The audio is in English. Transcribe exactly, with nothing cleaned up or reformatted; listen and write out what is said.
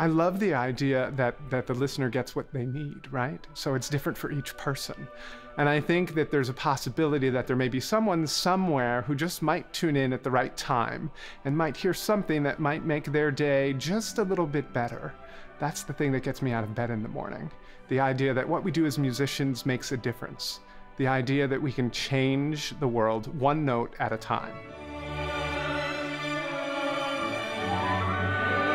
I love the idea that, that the listener gets what they need, right? So it's different for each person. And I think that there's a possibility that there may be someone somewhere who just might tune in at the right time and might hear something that might make their day just a little bit better. That's the thing that gets me out of bed in the morning. The idea that what we do as musicians makes a difference. The idea that we can change the world one note at a time.